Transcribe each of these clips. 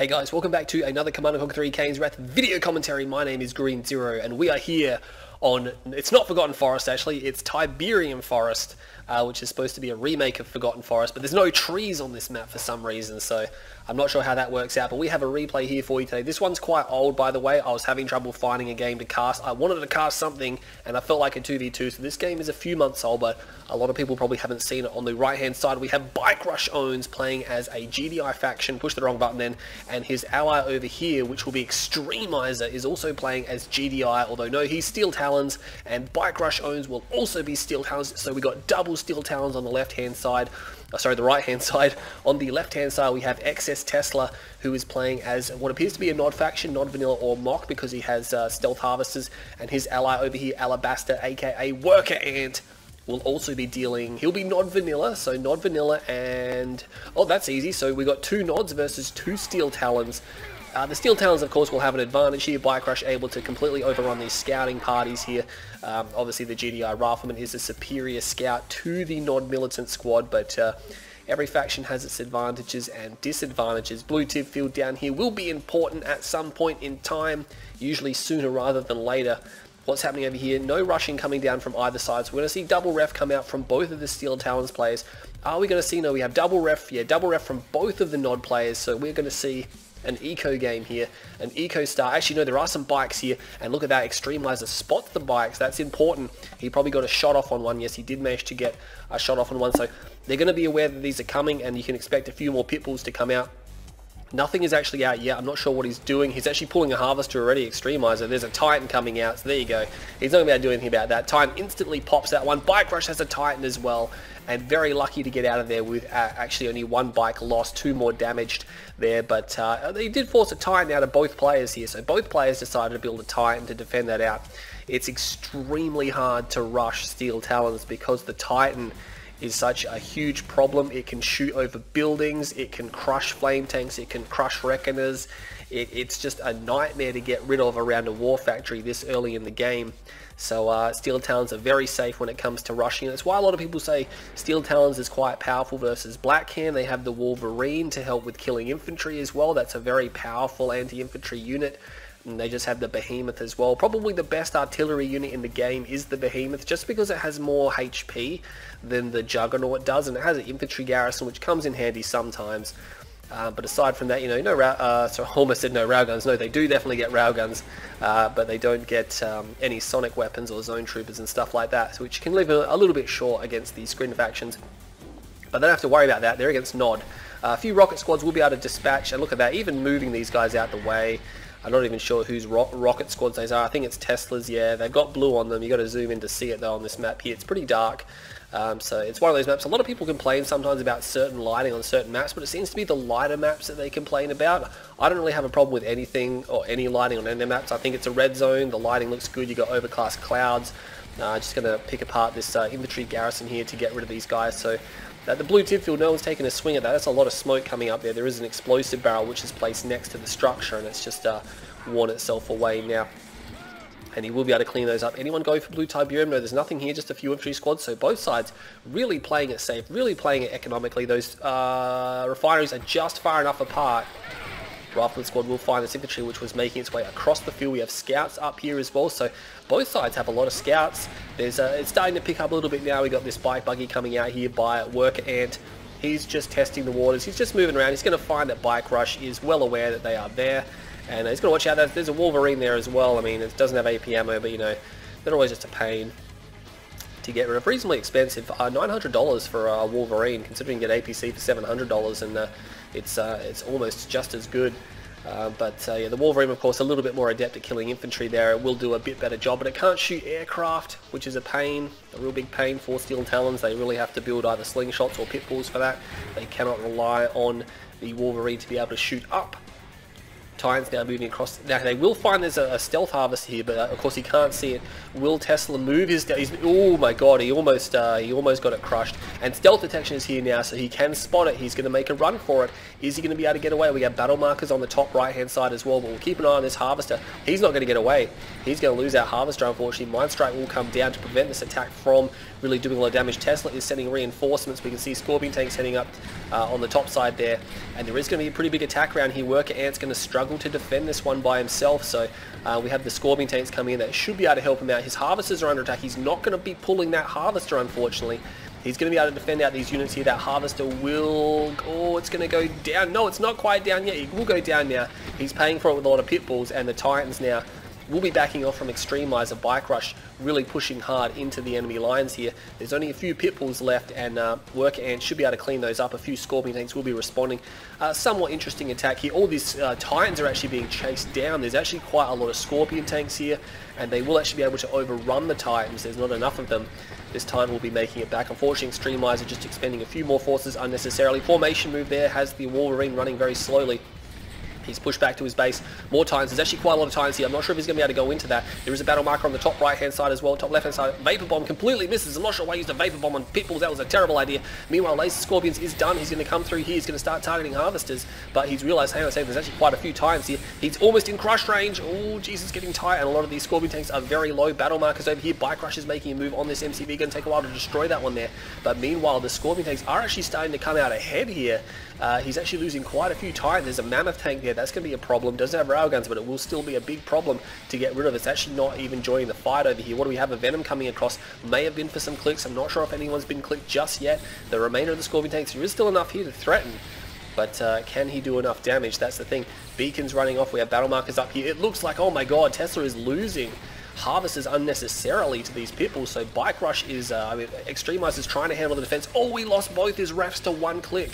Hey guys, welcome back to another Command & Conquer 3 King's Wrath video commentary. My name is Green Zero and we are here on, it's not Forgotten Forest actually, it's Tiberium Forest, which is supposed to be a remake of Forgotten Forest, but there's no trees on this map for some reason, so I'm not sure how that works out, but we have a replay here for you today. This one's quite old, by the way. I was having trouble finding a game to cast. I wanted to cast something and I felt like a 2v2, so this game is a few months old, but a lot of people probably haven't seen it. On the right-hand side, we have bike-RUsh+ownz+ playing as a GDI faction, push the wrong button then, and his ally over here, which will be Extremizer, is also playing as GDI, although no, he's Steel Talons, and bike-RUsh+ownz+ will also be Steel Talons, so we got double Steel Talons on the left-hand side. Sorry, the right-hand side. On the left-hand side, we have eXs.Tesla, who is playing as what appears to be a Nod faction, Nod, Vanilla, or Mock, because he has Stealth Harvesters, and his ally over here, Alibaster, aka Worker Ant, will also be dealing, he'll be Nod Vanilla, so Nod Vanilla and, oh, that's easy, so we got two Nods versus two Steel Talons. The Steel Talons, of course, will have an advantage here. Bike-RUsh able to completely overrun these scouting parties here. Obviously, the GDI Rifleman is a superior scout to the Nod Militant squad, but every faction has its advantages and disadvantages. Blue Tip Field down here will be important at some point in time, usually sooner rather than later. What's happening over here? No rushing coming down from either side, so we're going to see double ref come out from both of the Steel Talons players. Are we going to see? No, we have double ref. Yeah, double ref from both of the Nod players, so we're going to see an eco game here, an eco star. Actually, no, there are some bikes here, and look at that. Extremizer spots the bikes. That's important. He probably got a shot off on one. Yes, he did manage to get a shot off on one, so they're going to be aware that these are coming, and you can expect a few more pit bulls to come out. Nothing is actually out yet. I'm not sure what he's doing. He's actually pulling a harvester already, Extremizer. There's a Titan coming out, so there you go. He's not going to be able to do anything about that. Titan instantly pops that one. Bike-RUsh has a Titan as well, and very lucky to get out of there with actually only one bike lost, two more damaged there. But they did force a Titan out of both players here, so both players decided to build a Titan to defend that out. It's extremely hard to rush Steel Talons because the Titan is such a huge problem. It can shoot over buildings, it can crush flame tanks, it can crush reckoners. It's just a nightmare to get rid of around a war factory this early in the game. So Steel Talons are very safe when it comes to rushing. That's why a lot of people say Steel Talons is quite powerful versus Blackhand. They have the Wolverine to help with killing infantry as well. That's a very powerful anti-infantry unit. And they just have the Behemoth as well. Probably the best artillery unit in the game is the Behemoth, just because it has more HP than the Juggernaut does, and it has an infantry garrison which comes in handy sometimes. But aside from that, you know, sorry, I almost said no railguns. No, they do definitely get railguns, but they don't get any sonic weapons or zone troopers and stuff like that, which can leave a little bit short against these Grin factions. But they don't have to worry about that. They're against Nod. A few rocket squads will be able to dispatch, and look at that, even moving these guys out the way. I'm not even sure whose rocket squads these are. I think it's Tesla's, yeah. They've got blue on them. You've got to zoom in to see it, though, on this map here. It's pretty dark. So it's one of those maps. A lot of people complain sometimes about certain lighting on certain maps, but it seems to be the lighter maps that they complain about. I don't really have a problem with anything or any lighting on any of their maps. I think it's a red zone. The lighting looks good. You've got overcast clouds. Just going to pick apart this infantry garrison here to get rid of these guys. So the blue tip field, no one's taking a swing at that. That's a lot of smoke coming up there. There is an explosive barrel which is placed next to the structure, and it's just worn itself away now. And he will be able to clean those up. Anyone go for blue Tiberium? No, there's nothing here, just a few infantry squads. So both sides really playing it safe, really playing it economically. Those refineries are just far enough apart. Rifleman squad will find this infantry which was making its way across the field. We have scouts up here as well, so both sides have a lot of scouts. There's it's starting to pick up a little bit now. We got this bike buggy coming out here by Worker Ant. He's just testing the waters. He's just moving around. He's going to find that Bike-RUsh is well aware that they are there, and he's going to watch out. There's a Wolverine there as well. I mean, it doesn't have AP ammo, but you know, they're always just a pain to get rid of. Reasonably expensive, $900 for a Wolverine, considering you get APC for $700, and it's almost just as good. But yeah, the Wolverine, of course, a little bit more adept at killing infantry there. It will do a bit better job, but it can't shoot aircraft, which is a pain, a real big pain for Steel Talons. They really have to build either slingshots or pit bulls for that. They cannot rely on the Wolverine to be able to shoot up. Titan's now moving across. Now they will find there's a stealth harvest here, but of course he can't see it. Will Tesla move his? Oh my God, he almost got it crushed. And stealth detection is here now, so he can spot it. He's going to make a run for it. Is he going to be able to get away? We got battle markers on the top right-hand side as well, but we'll keep an eye on this harvester. He's not going to get away. He's going to lose our harvester, unfortunately. Mind Strike will come down to prevent this attack from really doing a lot of damage. Tesla is sending reinforcements. We can see Scorpion tanks heading up on the top side there, and there is going to be a pretty big attack round here. Worker Ant's going to struggle to defend this one by himself, so we have the Scorpion tanks coming in that should be able to help him out. His harvesters are under attack. He's not going to be pulling that harvester, unfortunately. He's going to be able to defend out these units here. That harvester will... Oh, it's going to go down. No, it's not quite down yet. It will go down now. He's paying for it with a lot of pitbulls, and the Titans now will be backing off from Extremizer. Bike Rush really pushing hard into the enemy lines here. There's only a few pitbulls left, and Worker Ant should be able to clean those up. A few Scorpion tanks will be responding. Somewhat interesting attack here. All these Titans are actually being chased down. There's actually quite a lot of Scorpion tanks here, and they will actually be able to overrun the Titans. There's not enough of them. This time we'll be making it back. Unfortunately, Extremizer just expending a few more forces unnecessarily. Formation move there has the Wolverine running very slowly. He's pushed back to his base. More Titans. There's actually quite a lot of Titans here. I'm not sure if he's going to be able to go into that. There is a battle marker on the top right-hand side as well. Top left-hand side. Vapor Bomb completely misses. I'm not sure why he used a Vapor Bomb on Pitbulls. That was a terrible idea. Meanwhile, Laser Scorpions is done. He's going to come through here. He's going to start targeting Harvesters. But he's realised, hang on a second, there's actually quite a few Titans here. He's almost in crush range. Oh, Jesus, getting tight. And a lot of these Scorpion tanks are very low. Battle markers over here. Bike Rush is making a move on this MCV. Going to take a while to destroy that one there. But meanwhile, the Scorpion tanks are actually starting to come out ahead here. He's actually losing quite a few Titans. There's a Mammoth tank there. That's going to be a problem. Doesn't have railguns, but it will still be a big problem to get rid of. It's actually not even joining the fight over here. What do we have? A Venom coming across. May have been for some clicks. I'm not sure if anyone's been clicked just yet. The remainder of the Scorpion tanks, there is still enough here to threaten. But can he do enough damage? That's the thing. Beacons running off. We have battle markers up here. It looks like, oh my God, Tesla is losing harvesters unnecessarily to these pitbulls. So Bike Rush is, Extremizer is trying to handle the defense. Oh, we lost both his refs to one click.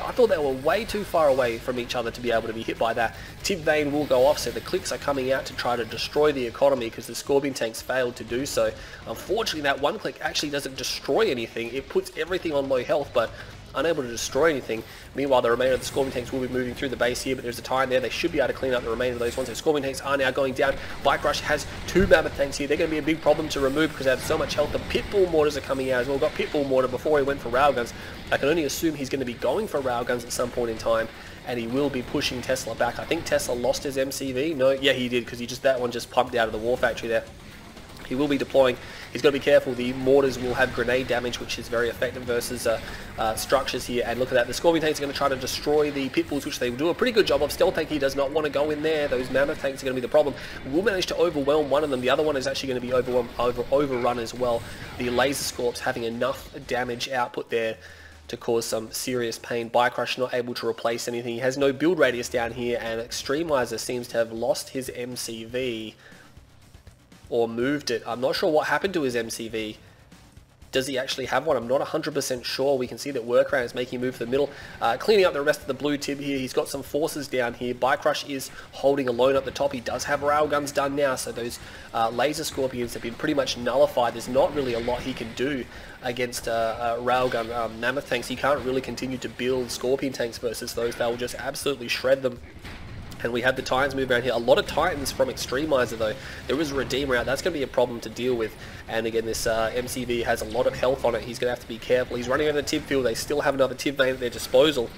I thought they were way too far away from each other to be able to be hit by that. Tib Vein will go off, so the clicks are coming out to try to destroy the economy because the Scorpion tanks failed to do so. Unfortunately, that one click actually doesn't destroy anything. It puts everything on low health, but unable to destroy anything. Meanwhile, the remainder of the Scorpion tanks will be moving through the base here, but there's a Titan there. They should be able to clean up the remainder of those ones. So Scorpion tanks are now going down. Bike Rush has two Mammoth tanks here. They're going to be a big problem to remove because they have so much health. The Pitbull mortars are coming out as well. We got Pitbull mortar before he went for railguns. I can only assume he's going to be going for railguns at some point in time, and he will be pushing Tesla back. I think Tesla lost his MCV. No, yeah, he did, because that one just pumped out of the war factory there. He will be deploying. He's got to be careful. The mortars will have grenade damage, which is very effective versus structures here. And look at that. The Scorpion tanks are going to try to destroy the Pitbulls, which they will do a pretty good job of. Stealth tank, he does not want to go in there. Those Mammoth tanks are going to be the problem. We'll manage to overwhelm one of them. The other one is actually going to be overrun as well. The Laser Scorps having enough damage output there to cause some serious pain. Bike Rush not able to replace anything. He has no build radius down here, and Extremizer seems to have lost his MCV. Or moved it. I'm not sure what happened to his MCV. Does he actually have one? I'm not 100% sure. We can see that Worker Ant is making a move to the middle. Cleaning up the rest of the blue tib here. He's got some forces down here. Bike Rush is holding alone at the top. He does have railguns done now, so those Laser Scorpions have been pretty much nullified. There's not really a lot he can do against railgun Mammoth tanks. He can't really continue to build Scorpion tanks versus those. They'll just absolutely shred them. And we have the Titans move around here. A lot of Titans from Extremizer, though. There is a Redeemer out. That's going to be a problem to deal with. And again, this MCV has a lot of health on it. He's going to have to be careful. He's running over the Tib Field. They still have another Tib Vein at their disposal.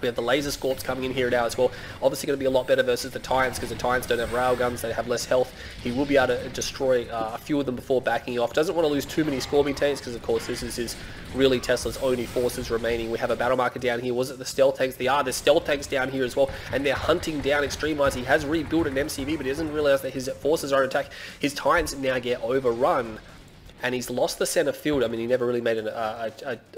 We have the Laser Scorps coming in here now as well. Obviously going to be a lot better versus the Titans because the Titans don't have railguns. They have less health. He will be able to destroy a few of them before backing off. Doesn't want to lose too many Scorpion tanks because, of course, this is his really Tesla's only forces remaining. We have a battle marker down here. Was it the stealth tanks? They are. There's stealth tanks down here as well, and they're hunting down Extremizer. He has rebuilt an MCV, but he doesn't realize that his forces are under attack. His Titans now get overrun. And he's lost the center field. I mean, he never really made an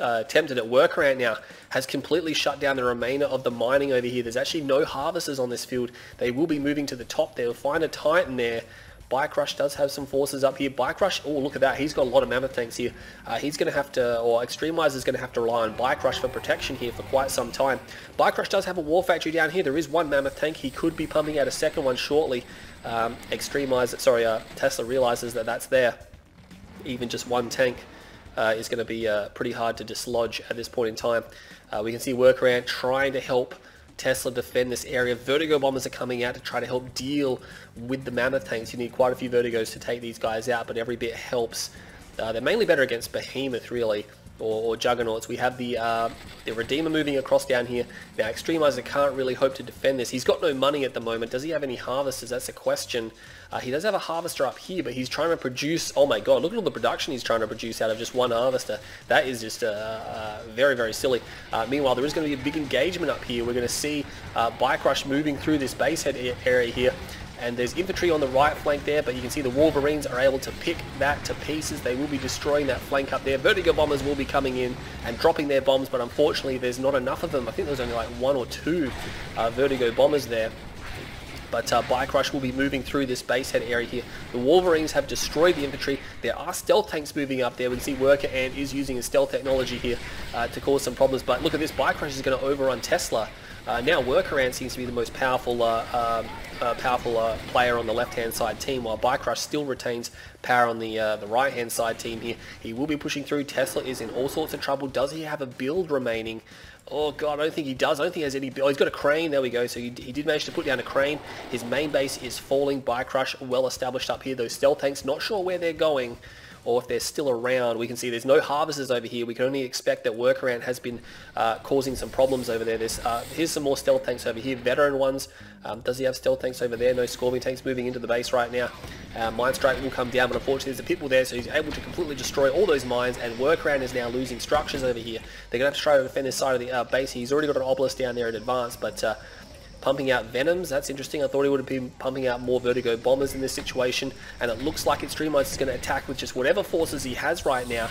attempt at Worker Ant now. Has completely shut down the remainder of the mining over here. There's actually no harvesters on this field. They will be moving to the top. They'll find a Titan there. Bike Rush does have some forces up here. Bike Rush, oh, look at that. He's got a lot of Mammoth tanks here. He's going to have to, or Extremizer's going to have to rely on Bike Rush for protection here for quite some time. Bike Rush does have a war factory down here. There is one Mammoth tank. He could be pumping out a second one shortly. Tesla realizes that that's there. Even just one tank is going to be pretty hard to dislodge at this point in time. We can see Worker Ant trying to help Tesla defend this area. Vertigo bombers are coming out to try to help deal with the mammoth tanks. You need quite a few vertigos to take these guys out, but every bit helps. They're mainly better against behemoth, really, or juggernauts. We have the Redeemer moving across down here. Now, Extremizer can't really hope to defend this. He's got no money at the moment. Does he have any harvesters? That's a question. He does have a harvester up here, but he's trying to produce... Oh my god, look at all the production he's trying to produce out of just one harvester. That is just very, very silly. Meanwhile, there is going to be a big engagement up here. We're going to see Bike-RUsh moving through this basehead area here. And there's infantry on the right flank there, but you can see the Wolverines are able to pick that to pieces. They will be destroying that flank up there. Vertigo bombers will be coming in and dropping their bombs, but unfortunately there's not enough of them. I think there's only like one or two Vertigo bombers there. But Bike-RUsh will be moving through this basehead area here. The Wolverines have destroyed the infantry. There are stealth tanks moving up there. We can see Worker Ant is using his stealth technology here to cause some problems. But look at this, Bike-RUsh is going to overrun Tesla. Now Worker Ant seems to be the most powerful player on the left-hand side team, while Bike-RUsh still retains power on the right-hand side team here. He will be pushing through. Tesla is in all sorts of trouble. Does he have a build remaining? Oh god, I don't think he does. I don't think he has any build. Oh, he's got a crane. There we go. So he did manage to put down a crane. His main base is falling. Bike-RUsh well established up here. Those stealth tanks, not sure where they're going, or if they're still around. We can see there's no harvesters over here. We can only expect that Worker Ant has been causing some problems over there. Here's some more stealth tanks over here, veteran ones. Does he have stealth tanks over there? No. Scorpion tanks moving into the base right now. Mine Strike will come down, but unfortunately there's a Pitbull there, so he's able to completely destroy all those mines, and Worker Ant is now losing structures over here. They're going to have to try to defend this side of the base. He's already got an Obelisk down there in advance, but pumping out Venoms, that's interesting. I thought he would have been pumping out more Vertigo Bombers in this situation, and it looks like Extremizer is going to attack with just whatever forces he has right now.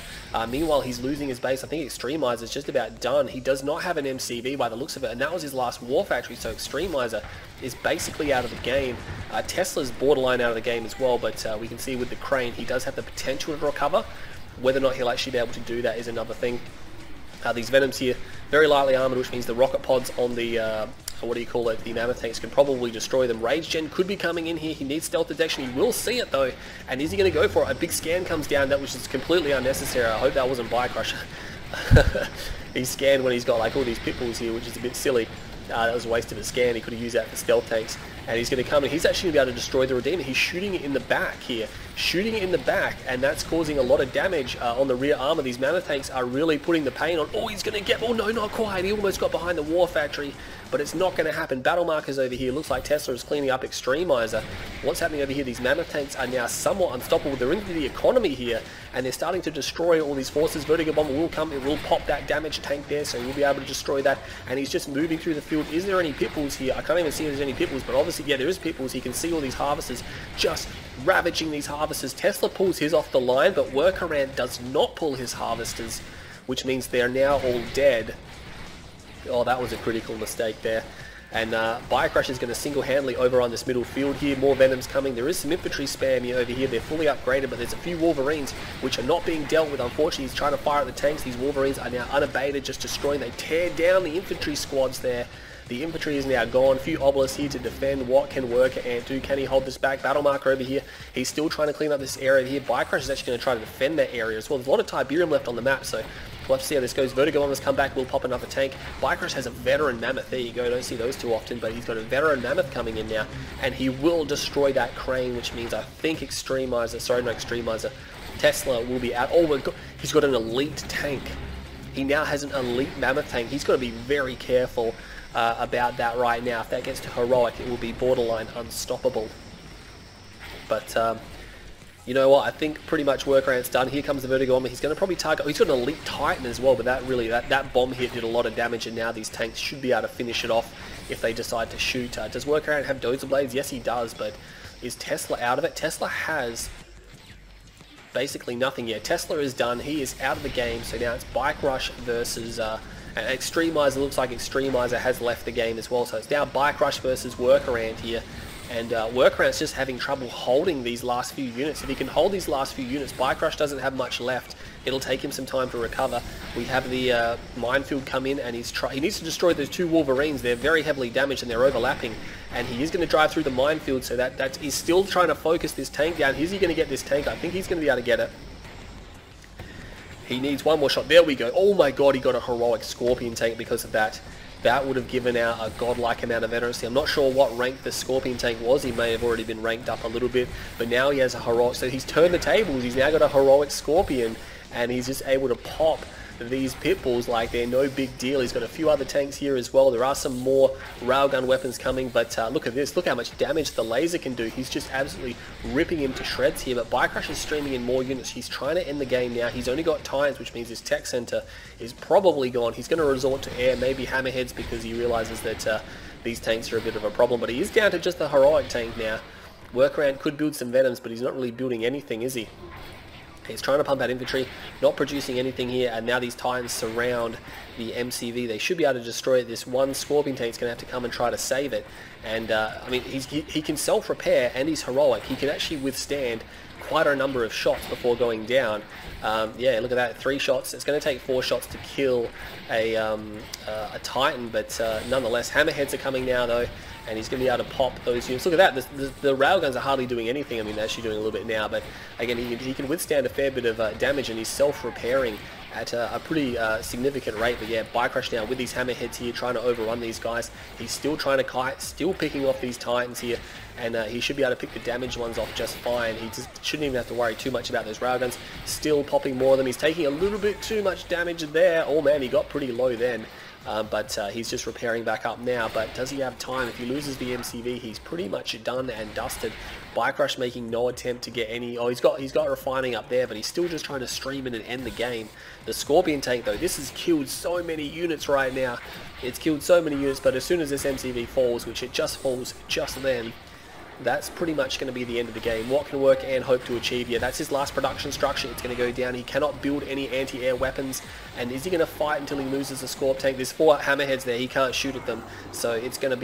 Meanwhile, he's losing his base. I think Extremizer is just about done. He does not have an MCV by the looks of it, and that was his last War Factory, so Extremizer is basically out of the game. Tesla's borderline out of the game as well, but we can see with the crane, he does have the potential to recover. Whether or not he'll actually be able to do that is another thing. These Venoms here, very lightly armoured, which means the rocket pods on the... the mammoth tanks can probably destroy them. Rage Gen could be coming in here. He needs stealth detection. He will see it though. And is he going to go for it? A big scan comes down, that which is completely unnecessary. I hope that wasn't Bike-RUsh. He scanned when he's got like all these pitbulls here, which is a bit silly. That was a waste of a scan. He could have used that for stealth tanks. And he's going to come in. He's actually going to be able to destroy the Redeemer. He's shooting it in the back here. Shooting it in the back, and that's causing a lot of damage on the rear armor. These mammoth tanks are really putting the pain on. Oh, he's going to get... Oh, no, not quite. He almost got behind the War Factory, but it's not going to happen. Battle markers over here. Looks like Tesla is cleaning up Extremizer. What's happening over here? These mammoth tanks are now somewhat unstoppable. They're into the economy here, and they're starting to destroy all these forces. Vertigo Bomber will come. It will pop that damage tank there, so you'll be able to destroy that. And he's just moving through the field. Is there any pitbulls here? I can't even see if there's any pitbulls, but obviously, yeah, there is pitbulls. You can see all these harvesters just ravaging these harvesters. Tesla pulls his off the line, but Worker Ant does not pull his harvesters, which means they're now all dead. Oh, that was a critical mistake there. And Bike-RUsh is going to single-handedly overrun this middle field here. More Venoms coming. There is some infantry spam here over here. They're fully upgraded, but there's a few Wolverines which are not being dealt with. Unfortunately, he's trying to fire at the tanks. These Wolverines are now unabated, just destroying. They tear down the infantry squads there. The infantry is now gone. Few Obelisks here to defend. What can Worker Ant do? Can he hold this back? Battle marker over here. He's still trying to clean up this area here. Bike-RUsh is actually going to try to defend that area as well. There's a lot of Tiberium left on the map, so we'll have to see how this goes. Vertigo Bombers come back. We'll pop another tank. Bike-RUsh has a veteran mammoth. There you go. Don't see those too often, but he's got a veteran mammoth coming in now, and he will destroy that crane, which means I think Extremizer... Sorry, no Extremizer. Tesla will be out. Oh, he's got an elite tank. He now has an elite mammoth tank. He's got to be very careful about that right now. If that gets to heroic, it will be borderline unstoppable. But you know what? I think pretty much Worker Ant's done. Here comes the Vertigo Bomber. He's going to probably target... He's got an elite Titan as well, but that really... That bomb hit did a lot of damage, and now these tanks should be able to finish it off if they decide to shoot. Does Worker Ant have Dozer Blades? Yes, he does, but is Tesla out of it? Tesla has basically nothing yet. Tesla is done. He is out of the game, so now it's Bike-RUsh versus... And Extremizer, looks like Extremizer has left the game as well, so it's now Bike-RUsh versus Worker Ant here. And Worker Ant's just having trouble holding these last few units. If he can hold these last few units, Bike-RUsh doesn't have much left. It'll take him some time to recover. We have the minefield come in, and he needs to destroy those two Wolverines. They're very heavily damaged, and they're overlapping. And he is going to drive through the minefield, so that he's still trying to focus this tank down. Is he going to get this tank? I think he's going to be able to get it. He needs one more shot. There we go. Oh my god, he got a heroic Scorpion tank because of that. That would have given out a godlike amount of veterancy. I'm not sure what rank the Scorpion tank was. He may have already been ranked up a little bit, but now he has a heroic. So he's turned the tables. He's now got a heroic Scorpion, and he's just able to pop these Pitbulls like they're no big deal. He's got a few other tanks here as well. There are some more railgun weapons coming, but look at this. Look how much damage the laser can do. He's just absolutely ripping him to shreds here, but Bike-RUsh is streaming in more units. He's trying to end the game now. He's only got tires, which means his tech center is probably gone. He's going to resort to air, maybe hammerheads, because he realizes that these tanks are a bit of a problem, but he is down to just the heroic tank now. Worker Ant could build some Venoms, but he's not really building anything, is he? He's trying to pump out infantry, not producing anything here, and now these Titans surround the MCV. They should be able to destroy it. This one Scorpion tank's going to have to come and try to save it. And, I mean, he can self-repair, and he's heroic. He can actually withstand quite a number of shots before going down. Yeah, look at that, 3 shots. It's going to take 4 shots to kill a Titan, but nonetheless, hammerheads are coming now, though, and he's going to be able to pop those units. Look at that, the railguns are hardly doing anything. I mean, they're actually doing a little bit now, but again, he can withstand a fair bit of damage, and he's self-repairing at a pretty significant rate. But yeah, Bike-RUsh now with these hammerheads here, trying to overrun these guys. He's still trying to kite, still picking off these Titans here, and he should be able to pick the damaged ones off just fine. He just shouldn't even have to worry too much about those railguns. Still popping more of them. He's taking a little bit too much damage there. Oh man, he got pretty low then. But he's just repairing back up now. But does he have time? If he loses the MCV, he's pretty much done and dusted. Bike-RUsh making no attempt to get any. Oh, he's got refining up there, but he's still just trying to stream in and end the game. The Scorpion tank though, this has killed so many units right now. It's killed so many units, but as soon as this MCV falls, which it just falls just then, that's pretty much going to be the end of the game. What can Worker Ant hope to achieve? Yeah, that's his last production structure. It's going to go down. He cannot build any anti-air weapons. And is he going to fight until he loses the Scorp tank? There's 4 hammerheads there. He can't shoot at them, so it's going to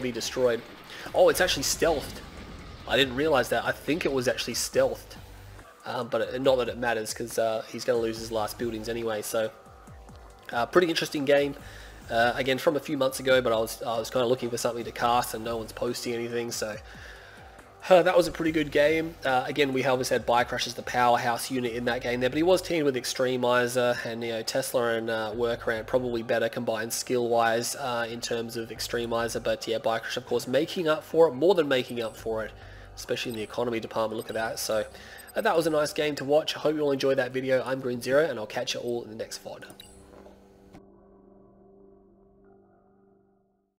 be destroyed. Oh, it's actually stealthed. I didn't realize that. I think it was actually stealthed, but not that it matters, because he's going to lose his last buildings anyway. So, pretty interesting game. Again, from a few months ago, but I was kind of looking for something to cast, and no one's posting anything, so that was a pretty good game. Again, we obviously had Bike-RUsh as the powerhouse unit in that game there, but he was teamed with Extremizer, and you know, Tesla and Worker Ant probably better combined skill-wise in terms of Extremizer, but yeah, Bike-RUsh of course making up for it, more than making up for it, especially in the economy department. Look at that. So that was a nice game to watch. I hope you all enjoyed that video. I'm Green Zero, and I'll catch you all in the next VOD.